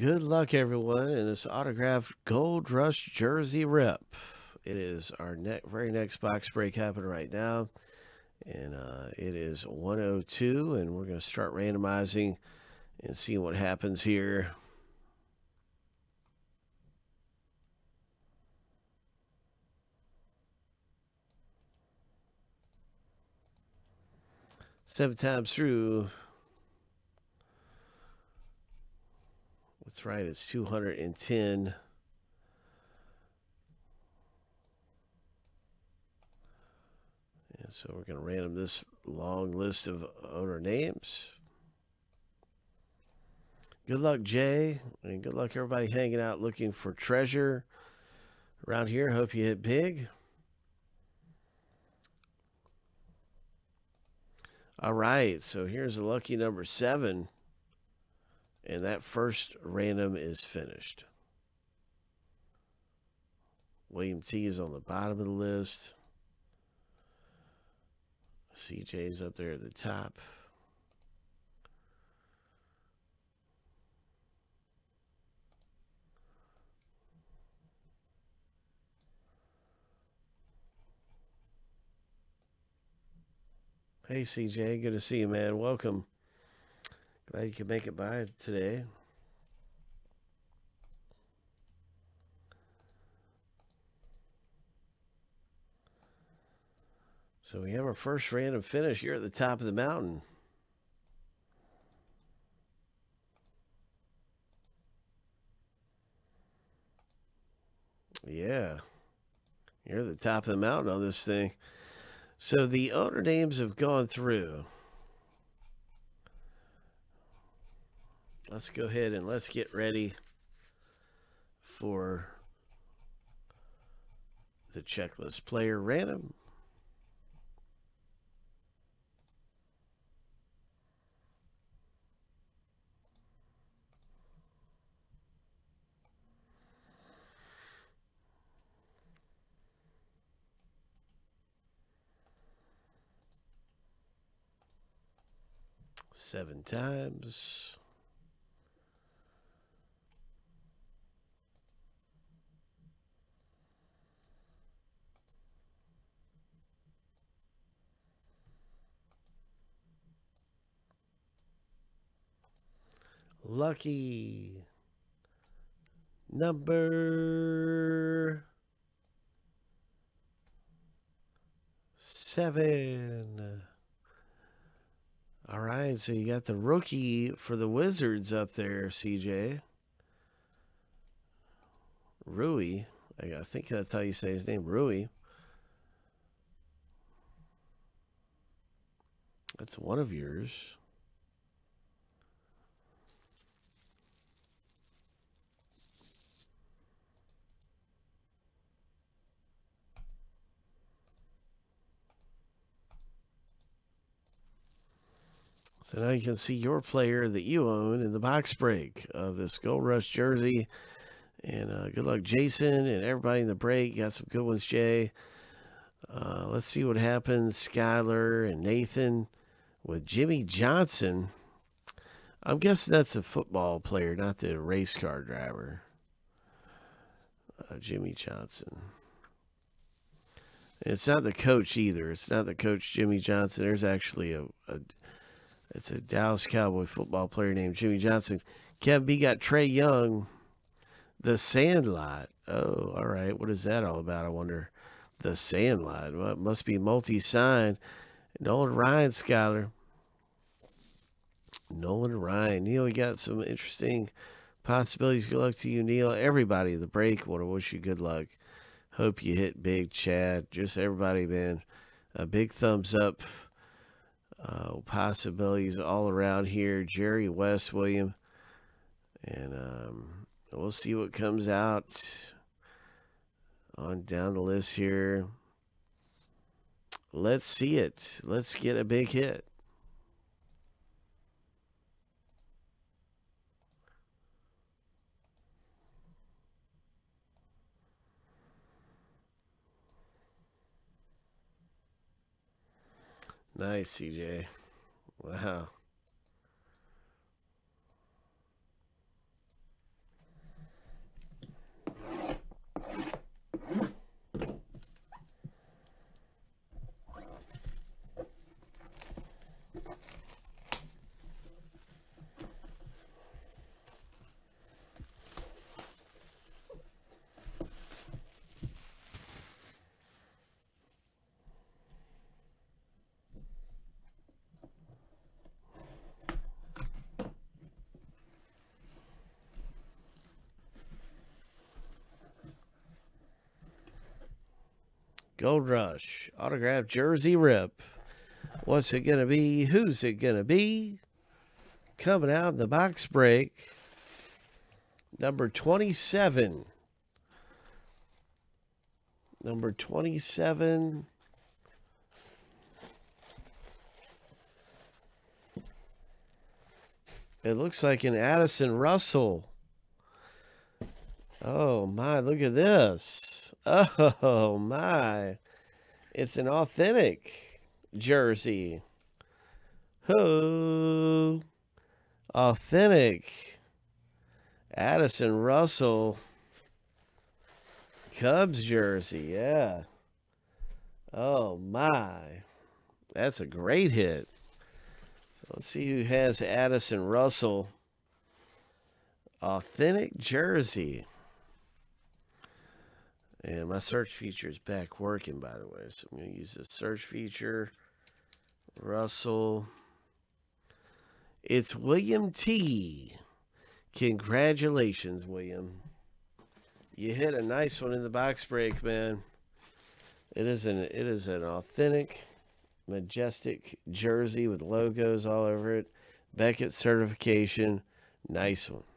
Good luck, everyone, in this autographed Gold Rush jersey rip. It is our very next box break happening right now. And it is 102, and we're going to start randomizing and see what happens here. Seven times through. That's right, it's 210. And so we're going to random this long list of owner names. Good luck, Jay, and good luck, everybody hanging out looking for treasure around here. Hope you hit big. All right, so here's the lucky number 7. And that first random is finished. William T is on the bottom of the list. CJ is up there at the top. Hey, CJ, good to see you, man. Welcome. Glad you could make it by today. So we have our first random finish here at the top of the mountain. Yeah, you're at the top of the mountain on this thing. So the owner names have gone through. Let's go ahead and let's get ready for the checklist player random. Seven times. Lucky number 7. All right, so you got the rookie for the Wizards up there, CJ. Rui, I think that's how you say his name, Rui. That's one of yours. So now you can see your player that you own in the box break of this Gold Rush jersey. And good luck, Jason, and everybody in the break. Got some good ones, Jay. Let's see what happens. Skyler and Nathan with Jimmy Johnson. I'm guessing that's a football player, not the race car driver. Jimmy Johnson. And it's not the coach either. It's not the coach, Jimmy Johnson. There's actually it's a Dallas Cowboy football player named Jimmy Johnson. Kevin B got Trey Young, The Sandlot. Oh, all right. What is that all about, I wonder? The Sandlot. Well, it must be multi-signed. Nolan Ryan, Skyler. Nolan Ryan. Neil, you got some interesting possibilities. Good luck to you, Neil. Everybody at the break, want to wish you good luck. Hope you hit big, Chad. Just everybody, man. A big thumbs up. Possibilities all around here. Jerry West, William, and we'll see what comes out on down the list here. Let's see it. Let's get a big hit. Nice, CJ. Wow. Gold Rush autograph jersey rip. What's it going to be? Who's it going to be? Coming out in the box break. Number 27. Number 27. It looks like an Addison Russell. Oh my, look at this. Oh my. It's an authentic jersey. Who? Authentic. Addison Russell. Cubs jersey, yeah. Oh my. That's a great hit. So let's see who has Addison Russell. Authentic jersey. And my search feature is back working, by the way. So I'm going to use the search feature. Russell. It's William T. Congratulations, William. You hit a nice one in the box break, man. It is an authentic, majestic jersey with logos all over it. Beckett certification. Nice one.